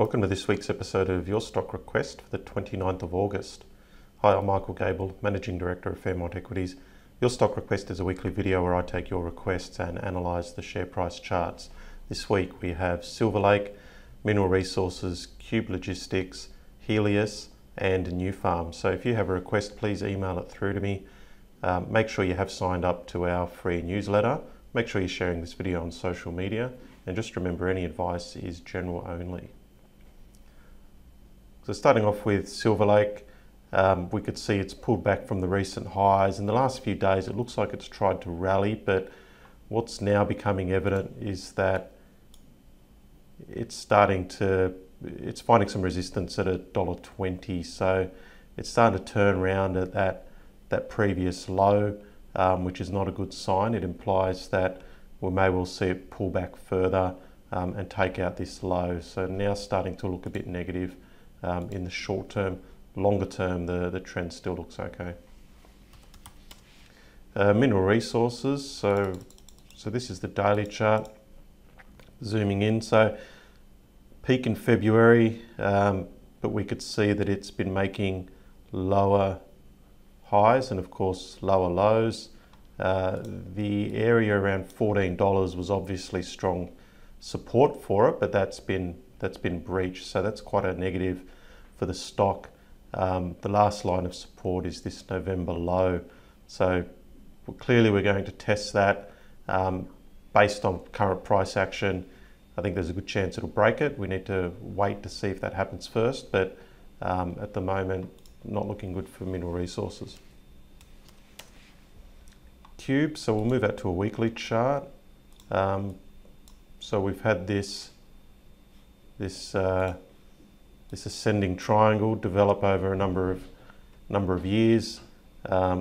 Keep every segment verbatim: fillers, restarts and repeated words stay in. Welcome to this week's episode of Your Stock Request for the twenty-ninth of August. Hi, I'm Michael Gable, Managing Director of Fairmont Equities. Your Stock Request is a weekly video where I take your requests and analyse the share price charts. This week we have Silver Lake, Mineral Resources, Cube Logistics, Helios and Nufarm. So if you have a request, please email it through to me. Um, make sure you have signed up to our free newsletter. Make sure you're sharing this video on social media. And just remember, any advice is general only. So starting off with Silver Lake, um, we could see it's pulled back from the recent highs. In the last few days, it looks like it's tried to rally, but what's now becoming evident is that it's starting to, it's finding some resistance at a dollar twenty. So it's starting to turn around at that, that previous low, um, which is not a good sign. It implies that we may well see it pull back further um, and take out this low. So now starting to look a bit negative. Um, in the short term, longer term, the, the trend still looks okay. Uh, mineral resources, so, so this is the daily chart, zooming in. So peak in February, um, but we could see that it's been making lower highs and of course lower lows. Uh, the area around fourteen dollars was obviously strong support for it, but that's been that's been breached, so that's quite a negative for the stock. Um, the last line of support is this November low, so well, clearly we're going to test that. Um, based on current price action, I think there's a good chance it'll break it. We need to wait to see if that happens first, but um, at the moment, not looking good for mineral resources. Cube, so we'll move out to a weekly chart. Um, so we've had this This, uh, this ascending triangle develop over a number of number of years. Um,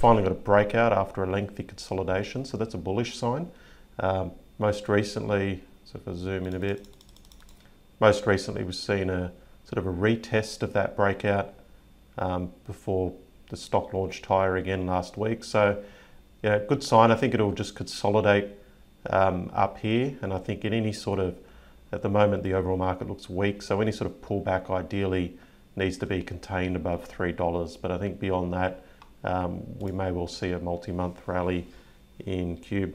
finally got a breakout after a lengthy consolidation, so that's a bullish sign. Um, most recently, so if I zoom in a bit, most recently we've seen a sort of a retest of that breakout um, before the stock launched higher again last week. So, you know, good sign. I think it'll just consolidate um, up here, and I think in any sort of at the moment, the overall market looks weak, so any sort of pullback ideally needs to be contained above three dollars. But I think beyond that, um, we may well see a multi-month rally in Cube.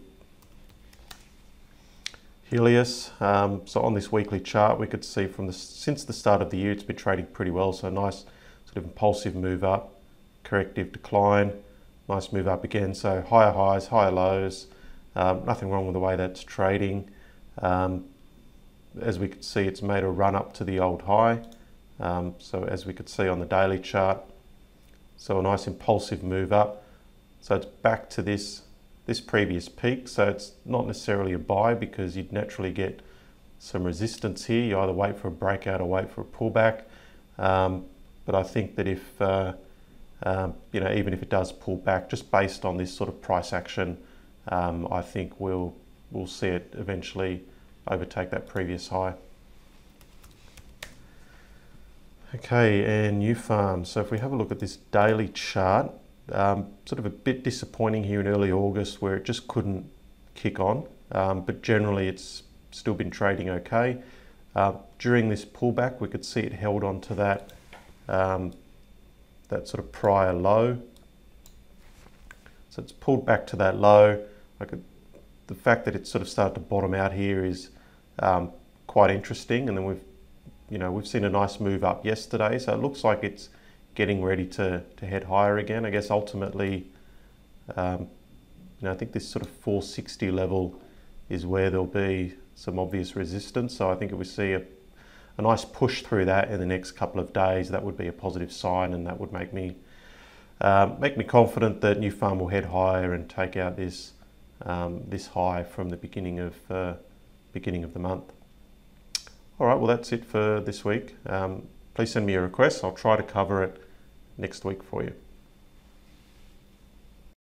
Helios, um, so on this weekly chart, we could see from the, since the start of the year, it's been trading pretty well. So nice sort of impulsive move up, corrective decline, nice move up again. So higher highs, higher lows, um, nothing wrong with the way that's trading. Um, As we could see, it's made a run up to the old high. Um, so as we could see on the daily chart, so a nice impulsive move up. So it's back to this, this previous peak. So it's not necessarily a buy because you'd naturally get some resistance here. You either wait for a breakout or wait for a pullback. Um, but I think that if, uh, um, you know, even if it does pull back, just based on this sort of price action, um, I think we'll, we'll see it eventually overtake that previous high. Okay, and Nufarm. So if we have a look at this daily chart, um, sort of a bit disappointing here in early August where it just couldn't kick on, um, but generally it's still been trading okay. Uh, during this pullback, we could see it held on to that, um, that sort of prior low. So it's pulled back to that low. I could, the fact that it's sort of started to bottom out here is um, quite interesting, and then we've, you know, we've seen a nice move up yesterday, so it looks like it's getting ready to to head higher again. I guess ultimately, um, you know, I think this sort of four sixty level is where there'll be some obvious resistance. So I think if we see a, a nice push through that in the next couple of days, that would be a positive sign, and that would make me uh, make me confident that Nufarm will head higher and take out this. Um, this high from the beginning of uh, beginning of the month. All right, well that's it for this week. Um, please send me your requests. I'll try to cover it next week for you.